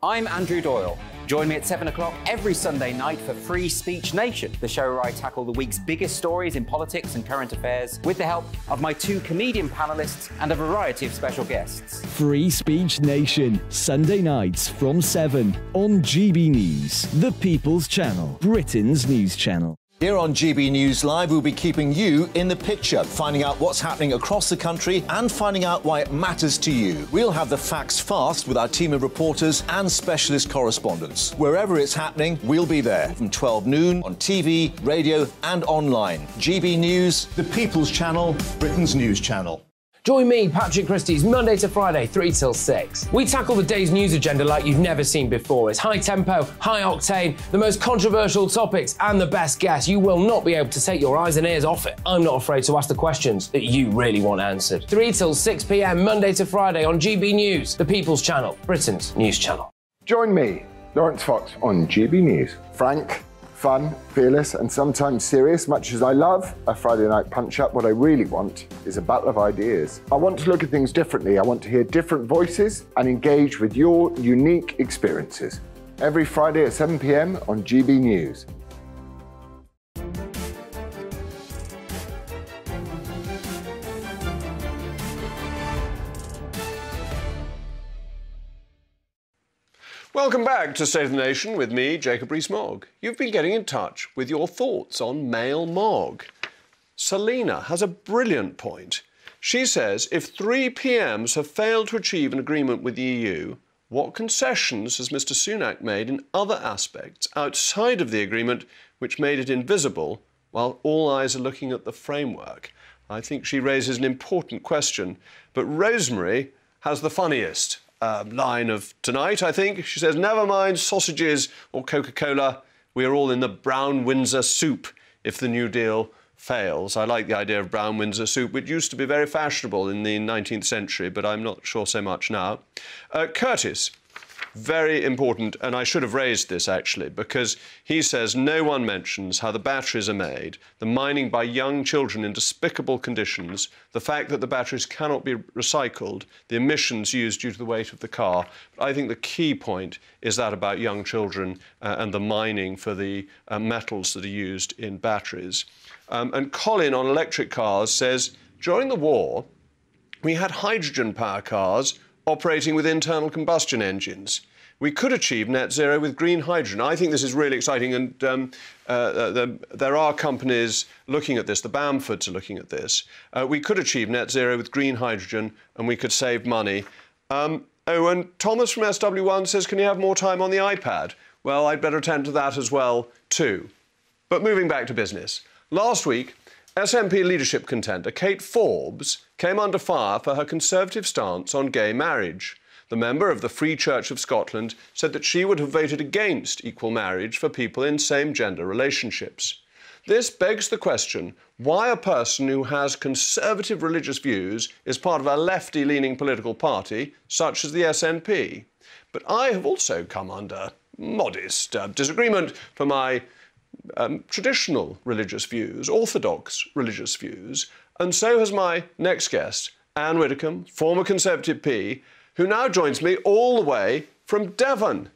I'm Andrew Doyle. Join me at seven o'clock every Sunday night for Free Speech Nation, the show where I tackle the week's biggest stories in politics and current affairs with the help of my two comedian panellists and a variety of special guests. Free Speech Nation, Sunday nights from seven on G B News, the People's Channel, Britain's News Channel. Here on G B News Live, we'll be keeping you in the picture, finding out what's happening across the country and finding out why it matters to you. We'll have the facts fast with our team of reporters and specialist correspondents. Wherever it's happening, we'll be there from twelve noon on T V, radio and online. G B News, the People's Channel, Britain's News Channel. Join me, Patrick Christie's, Monday to Friday, three till six. We tackle the day's news agenda like you've never seen before. It's high tempo, high octane, the most controversial topics and the best guests. You will not be able to take your eyes and ears off it. I'm not afraid to ask the questions that you really want answered. three till six p m, Monday to Friday on G B News, the People's Channel, Britain's News Channel. Join me, Lawrence Fox, on G B News. Frank, fun, fearless and sometimes serious. Much as I love a Friday night punch-up, what I really want is a battle of ideas. I want to look at things differently. I want to hear different voices and engage with your unique experiences. Every Friday at seven p m on G B News. Welcome back to State of the Nation with me, Jacob Rees-Mogg. You've been getting in touch with your thoughts on male Mogg. Selena has a brilliant point. She says, if three P Ms have failed to achieve an agreement with the E U, what concessions has Mr Sunak made in other aspects outside of the agreement which made it invisible while all eyes are looking at the framework? I think she raises an important question, but Rosemary has the funniest Uh, line of tonight, I think. She says, never mind sausages or Coca-Cola, we are all in the brown Windsor soup if the New Deal fails. I like the idea of brown Windsor soup, which used to be very fashionable in the nineteenth century, but I'm not sure so much now. Uh, Curtis, very important, and I should have raised this, actually, because he says no one mentions how the batteries are made, the mining by young children in despicable conditions, the fact that the batteries cannot be recycled, the emissions used due to the weight of the car. But I think the key point is that about young children uh, and the mining for the uh, metals that are used in batteries. Um, and Colin on electric cars says, during the war, We had hydrogen power cars operating with internal combustion engines. We could achieve net zero with green hydrogen. I think this is really exciting, and um, uh, the, there are companies looking at this. The Bamfords are looking at this. Uh, we could achieve net zero with green hydrogen, and we could save money. Um, oh, and Thomas from S W one says, can you have more time on the iPad? Well, I'd better attend to that as well, too. But moving back to business. Last week, S N P leadership contender Kate Forbes came under fire for her conservative stance on gay marriage. The member of the Free Church of Scotland said that she would have voted against equal marriage for people in same-gender relationships. This begs the question why a person who has conservative religious views is part of a lefty-leaning political party, such as the S N P. But I have also come under modest uh, disagreement for my um, traditional religious views, orthodox religious views, and so has my next guest, Anne Widdecombe, former Conservative P, who now joins me all the way from Devon.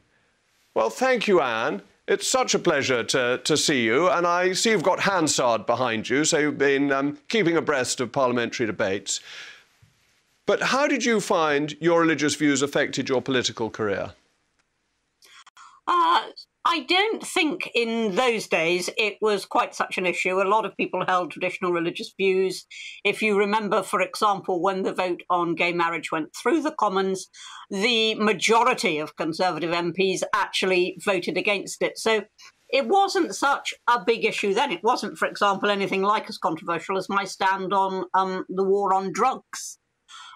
Well, thank you, Anne. It's such a pleasure to, to see you, and I see you've got Hansard behind you, so you've been um, keeping abreast of parliamentary debates. But how did you find your religious views affected your political career? Uh, I don't think in those days it was quite such an issue. A lot of people held traditional religious views. If you remember, for example, when the vote on gay marriage went through the Commons, the majority of Conservative M Ps actually voted against it. So it wasn't such a big issue then. It wasn't, for example, anything like as controversial as my stand on um, the war on drugs.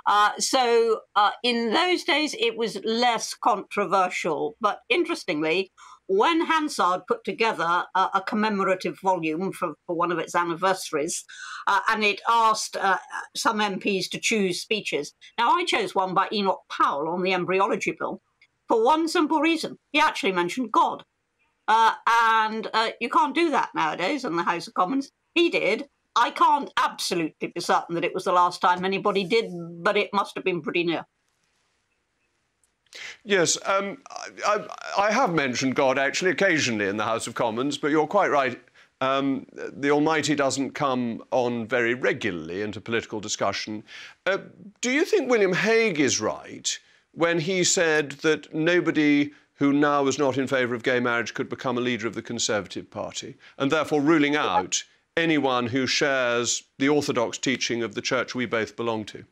Uh, so uh, in those days, it was less controversial. But interestingly, when Hansard put together uh, a commemorative volume for, for one of its anniversaries, uh, and it asked uh, some M Ps to choose speeches. Now, I chose one by Enoch Powell on the embryology bill for one simple reason. He actually mentioned God. Uh, and uh, you can't do that nowadays in the House of Commons. He did. I can't absolutely be certain that it was the last time anybody did, but it must have been pretty near. Yes, um, I, I, I have mentioned God, actually, occasionally in the House of Commons, but you're quite right. Um, the Almighty doesn't come on very regularly into political discussion. Uh, do you think William Hague is right when he said that nobody who now was not in favour of gay marriage could become a leader of the Conservative Party, and therefore ruling out anyone who shares the orthodox teaching of the church we both belong to?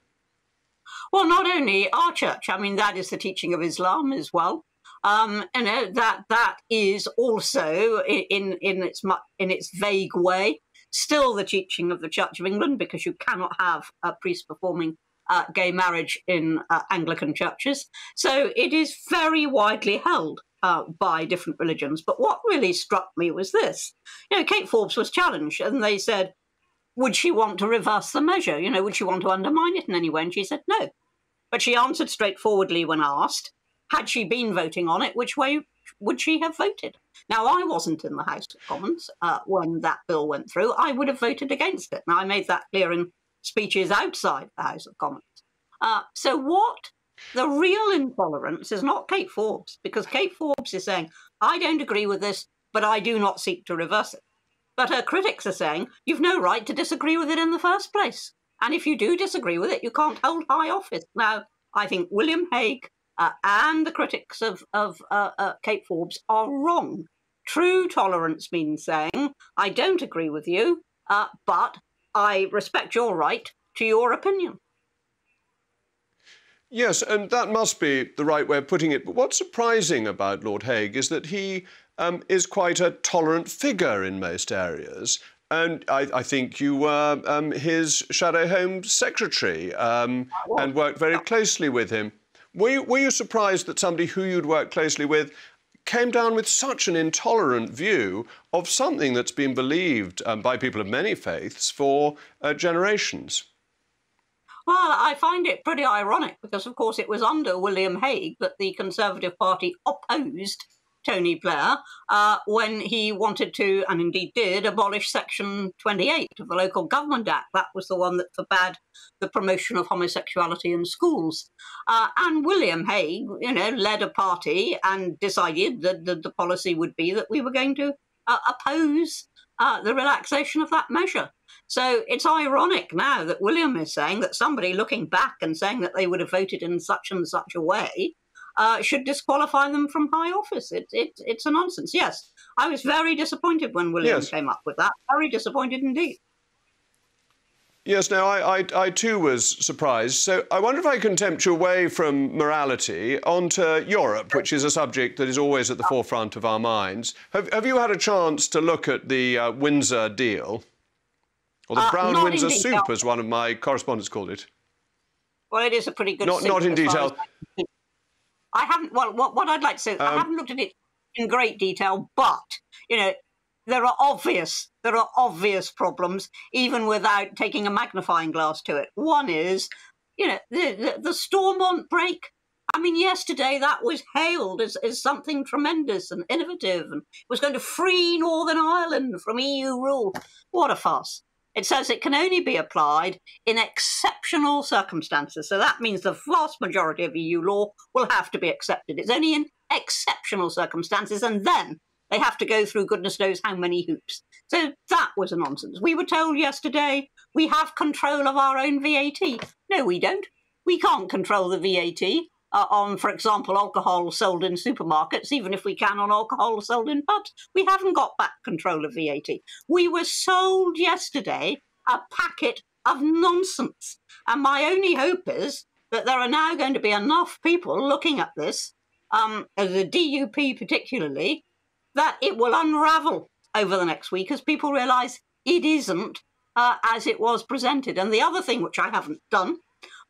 Well, not only our church. I mean, that is the teaching of Islam as well. Um, you know, that that is also in in its in its vague way still the teaching of the Church of England, because you cannot have a priest performing uh, gay marriage in uh, Anglican churches. So it is very widely held Uh, by different religions. But what really struck me was this. You know, Kate Forbes was challenged, and they said, would she want to reverse the measure? You know, would she want to undermine it in any way? And she said no. But she answered straightforwardly when asked, had she been voting on it, which way would she have voted? Now, I wasn't in the House of Commons uh, when that bill went through. I would have voted against it. Now, I made that clear in speeches outside the House of Commons. Uh, so what... The real intolerance is not Kate Forbes, because Kate Forbes is saying, I don't agree with this, but I do not seek to reverse it. But her critics are saying, you've no right to disagree with it in the first place. And if you do disagree with it, you can't hold high office. Now, I think William Hague uh, and the critics of, of uh, uh, Kate Forbes are wrong. True tolerance means saying, I don't agree with you, uh, but I respect your right to your opinion. Yes, and that must be the right way of putting it. But what's surprising about Lord Hague is that he um, is quite a tolerant figure in most areas. And I, I think you were um, his Shadow Home Secretary um, and worked very closely with him. Were you, were you surprised that somebody who you'd worked closely with came down with such an intolerant view of something that's been believed um, by people of many faiths for uh, generations? Well, I find it pretty ironic because, of course, it was under William Hague that the Conservative Party opposed Tony Blair uh, when he wanted to, and indeed did, abolish Section twenty-eight of the Local Government Act. That was the one that forbade the promotion of homosexuality in schools. Uh, and William Hague, you know, led a party and decided that, that the policy would be that we were going to uh, oppose uh, the relaxation of that measure. So it's ironic now that William is saying that somebody looking back and saying that they would have voted in such and such a way uh, should disqualify them from high office. It, it, it's a nonsense. Yes, I was very disappointed when William yes. came up with that. Very disappointed indeed. Yes, no, I, I, I too was surprised. So I wonder if I can tempt you away from morality onto Europe, which is a subject that is always at the forefront of our minds. Have, have you had a chance to look at the uh, Windsor deal? Or the uh, brown Windsor soup, detail. as one of my correspondents called it. Well, it is a pretty good not, soup. Not in detail. As as I, I haven't, well, what, what I'd like to say, um, I haven't looked at it in great detail, but, you know, there are obvious, there are obvious problems, even without taking a magnifying glass to it. One is, you know, the, the, the Stormont break. I mean, yesterday that was hailed as, as something tremendous and innovative and was going to free Northern Ireland from E U rule. What a fuss. It says it can only be applied in exceptional circumstances. So that means the vast majority of E U law will have to be accepted. It's only in exceptional circumstances, and then they have to go through goodness knows how many hoops. So that was a nonsense. We were told yesterday we have control of our own V A T. No, we don't. We can't control the V A T uh, on, for example, alcohol sold in supermarkets, even if we can on alcohol sold in pubs. We haven't got back control of V A T. We were sold yesterday a packet of nonsense. And my only hope is that there are now going to be enough people looking at this, um, the D U P particularly, that it will unravel over the next week as people realise it isn't uh, as it was presented. And the other thing, which I haven't done,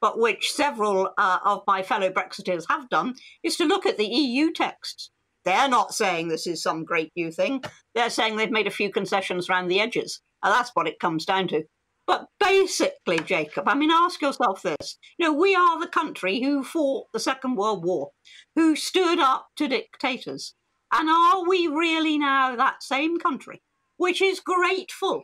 but which several uh, of my fellow Brexiteers have done, is to look at the E U texts. They're not saying this is some great new thing. They're saying they've made a few concessions around the edges. And that's what it comes down to. But basically, Jacob, I mean, ask yourself this. You know, we are the country who fought the Second World War, who stood up to dictators. And are we really now that same country, which is grateful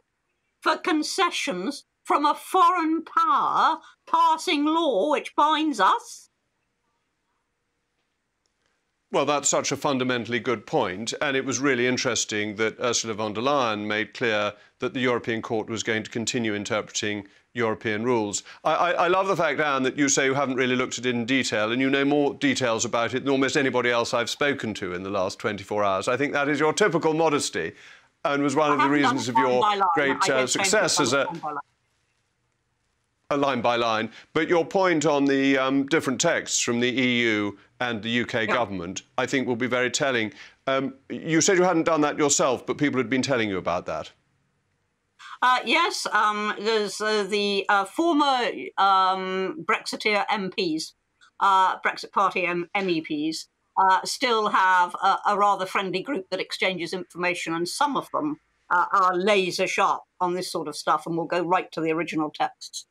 for concessions from a foreign power passing law which binds us? Well, that's such a fundamentally good point. And it was really interesting that Ursula von der Leyen made clear that the European Court was going to continue interpreting European rules. I, I, I love the fact, Anne, that you say you haven't really looked at it in detail and you know more details about it than almost anybody else I've spoken to in the last twenty-four hours. I think that is your typical modesty and was one I of the reasons of your great uh, success as a... a line by line. But your point on the um, different texts from the E U and the U K yeah. government, I think, will be very telling. Um, you said you hadn't done that yourself, but people had been telling you about that. Uh, yes, um, there's uh, the uh, former um, Brexiteer M Ps, uh, Brexit Party M E Ps, uh, still have a, a rather friendly group that exchanges information, and some of them uh, are laser sharp on this sort of stuff and will go right to the original texts.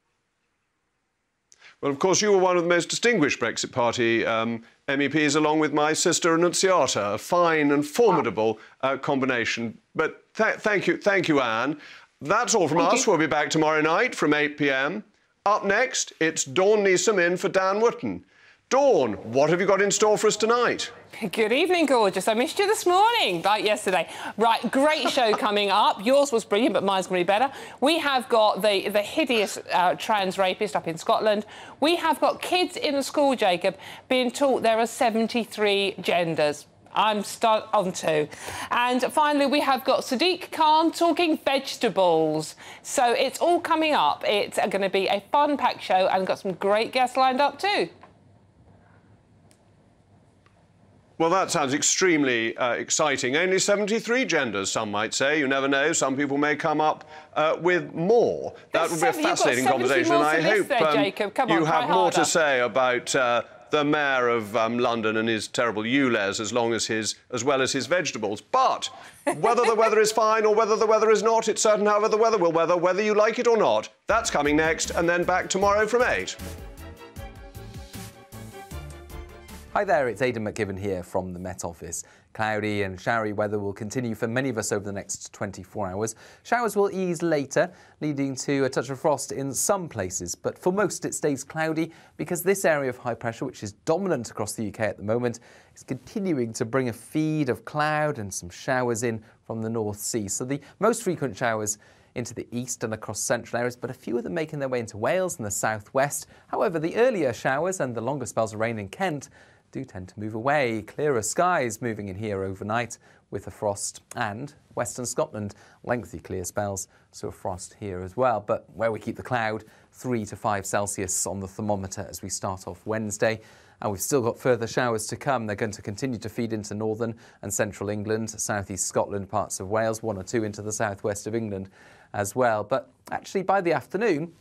Well, of course, you were one of the most distinguished Brexit Party um, M E Ps, along with my sister Annunziata, a fine and formidable uh, combination. But th thank you, thank you, Anne. That's all from thank us. You. We'll be back tomorrow night from eight p m Up next, it's Dawn Neeson in for Dan Wootton. Dawn, what have you got in store for us tonight? Good evening, gorgeous. I missed you this morning, like yesterday. Right, great show coming up. Yours was brilliant, but mine's going to be better. We have got the, the hideous uh, trans rapist up in Scotland. We have got kids in a school, Jacob, being taught there are seventy-three genders. I'm stunned on two. And finally, we have got Sadiq Khan talking vegetables. So it's all coming up. It's going to be a fun-packed show and got some great guests lined up too. Well, that sounds extremely uh, exciting. Only seventy-three genders, some might say. You never know. Some people may come up uh, with more. That There's would be seven, a fascinating conversation, and I hope there, um, on, you have harder. more to say about uh, the mayor of um, London and his terrible ULEZ, as long as his, as well as his vegetables. But whether the weather is fine or whether the weather is not, it's certain however the weather will weather, whether you like it or not. That's coming next, and then back tomorrow from eight. Hi there, it's Aidan McGibbon here from the Met Office. Cloudy and showery weather will continue for many of us over the next twenty-four hours. Showers will ease later, leading to a touch of frost in some places, but for most it stays cloudy because this area of high pressure, which is dominant across the U K at the moment, is continuing to bring a feed of cloud and some showers in from the North Sea. So the most frequent showers into the east and across central areas, but a few of them making their way into Wales and the southwest. However, the earlier showers and the longer spells of rain in Kent do tend to move away. Clearer skies moving in here overnight with a frost, and western Scotland, lengthy clear spells, so a frost here as well. But where we keep the cloud, three to five Celsius on the thermometer as we start off Wednesday. And we've still got further showers to come. They're going to continue to feed into northern and central England, southeast Scotland, parts of Wales, one or two into the southwest of England as well. But actually by the afternoon,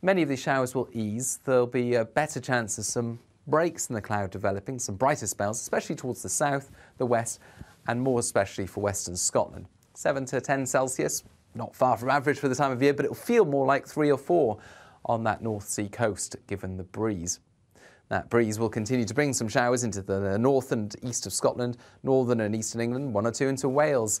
many of these showers will ease. There'll be a better chance of some breaks in the cloud developing, some brighter spells, especially towards the south, the west, and more especially for western Scotland. seven to ten Celsius, not far from average for the time of year, but it'll feel more like three or four on that North Sea coast, given the breeze. That breeze will continue to bring some showers into the north and east of Scotland, northern and eastern England, one or two into Wales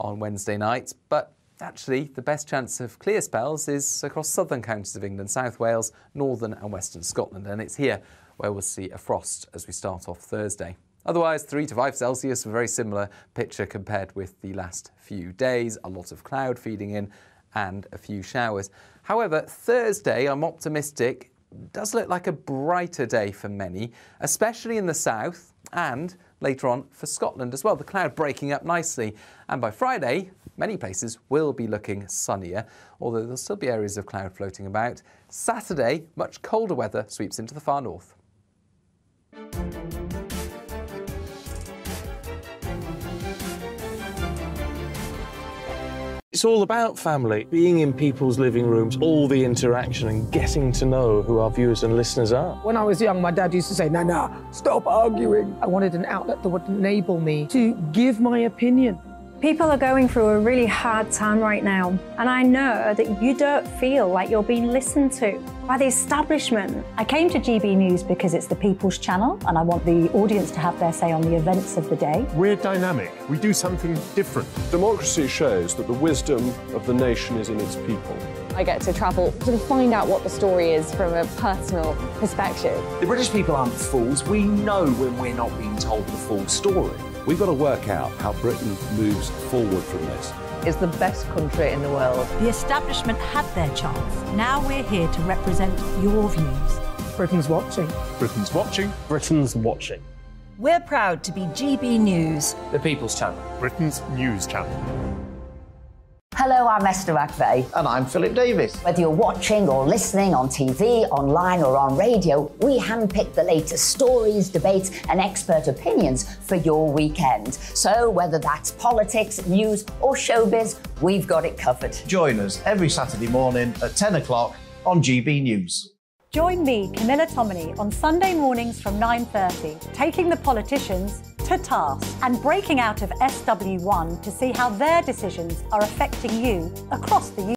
on Wednesday night. But actually, the best chance of clear spells is across southern counties of England, South Wales, northern and western Scotland, and it's here where we'll see a frost as we start off Thursday. Otherwise, three to five Celsius, a very similar picture compared with the last few days. A lot of cloud feeding in and a few showers. However, Thursday, I'm optimistic, does look like a brighter day for many, especially in the south and later on for Scotland as well. The cloud breaking up nicely. And by Friday, many places will be looking sunnier, although there'll still be areas of cloud floating about. Saturday, much colder weather sweeps into the far north. It's all about family, being in people's living rooms, all the interaction and getting to know who our viewers and listeners are. When I was young, my dad used to say, Nana, stop arguing. I wanted an outlet that would enable me to give my opinion. People are going through a really hard time right now, and I know that you don't feel like you're being listened to by the establishment. I came to G B News because it's the people's channel, and I want the audience to have their say on the events of the day. We're dynamic. We do something different. Democracy shows that the wisdom of the nation is in its people. I get to travel to find out what the story is from a personal perspective. The British people aren't fools. We know when we're not being told the full story. We've got to work out how Britain moves forward from this. It's the best country in the world. The establishment had their chance. Now we're here to represent your views. Britain's watching. Britain's watching. Britain's watching. We're proud to be G B News. The People's Channel. Britain's news channel. Hello, I'm Esther McVeigh. And I'm Philip Davis. Whether you're watching or listening on T V, online or on radio, we handpick the latest stories, debates and expert opinions for your weekend. So whether that's politics, news or showbiz, we've got it covered. Join us every Saturday morning at ten o'clock on G B News. Join me, Camilla Tominey, on Sunday mornings from nine thirty, taking the politicians to task and breaking out of S W one to see how their decisions are affecting you across the U K.